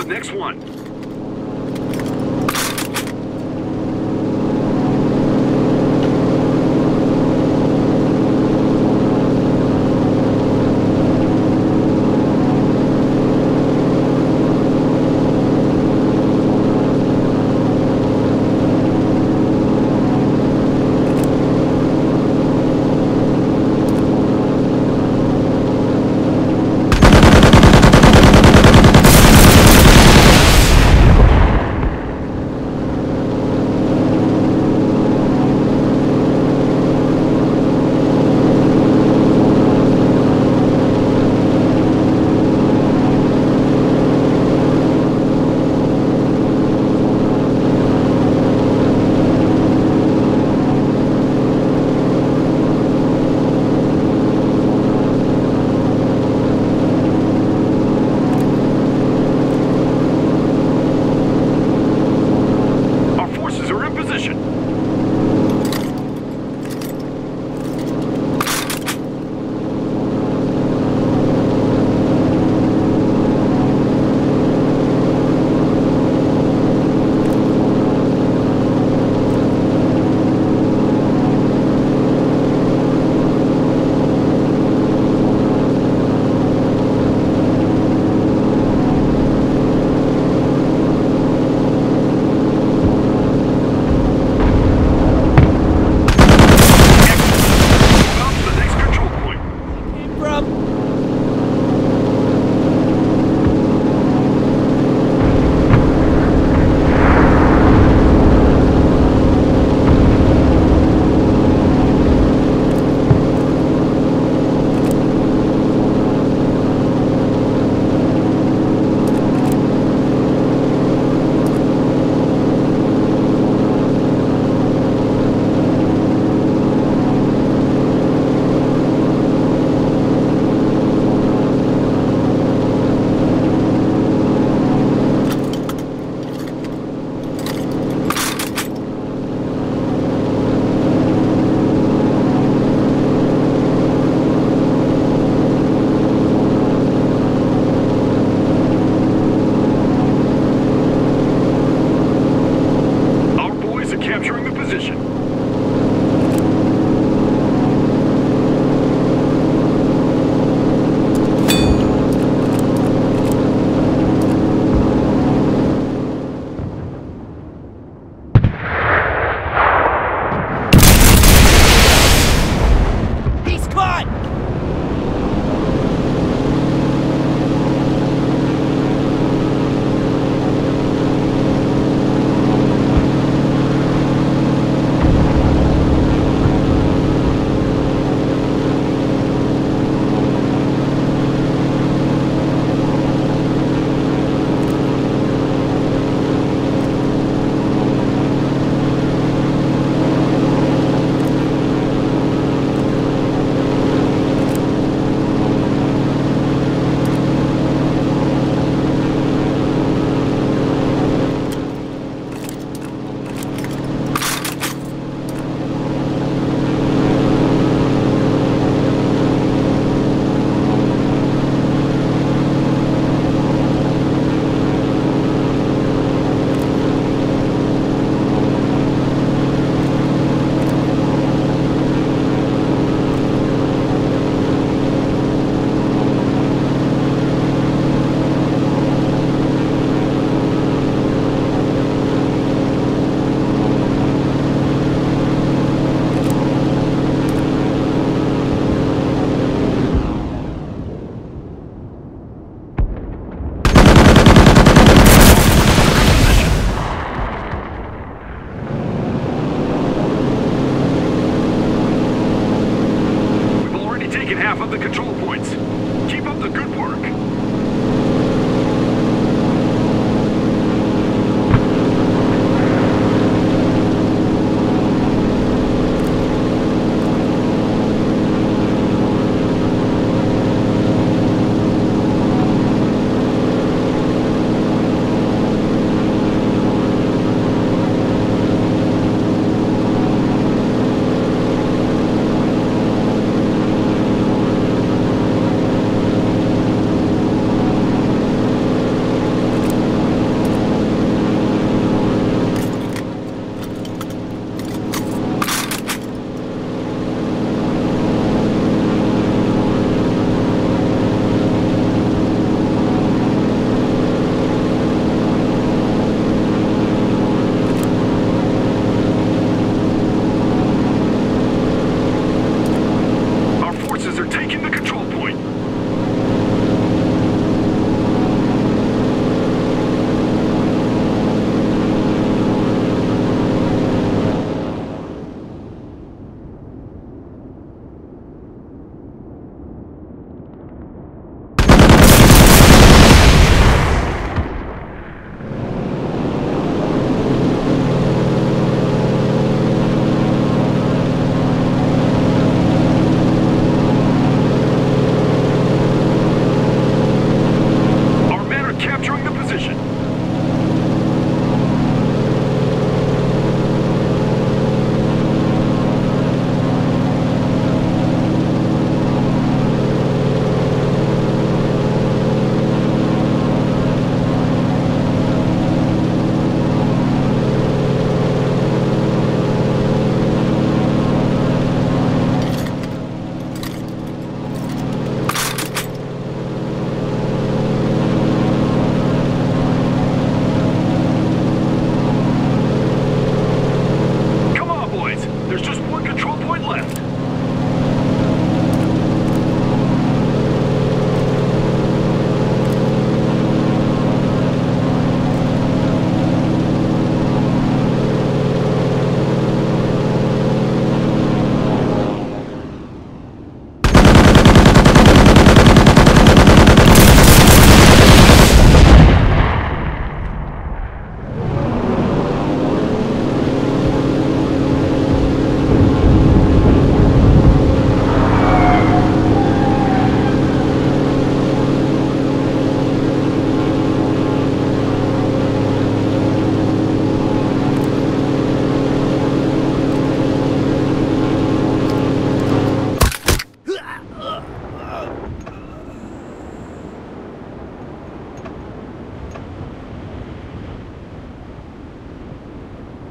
to the next one.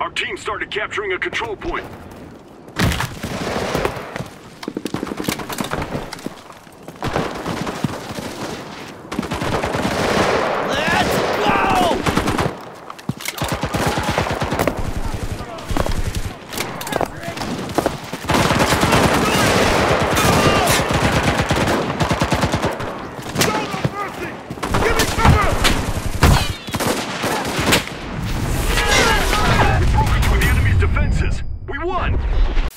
Our team started capturing a control point. We won!